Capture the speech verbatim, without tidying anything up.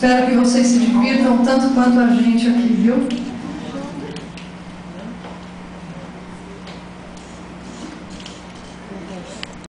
Espero que vocês se divirtam tanto quanto a gente aqui, viu?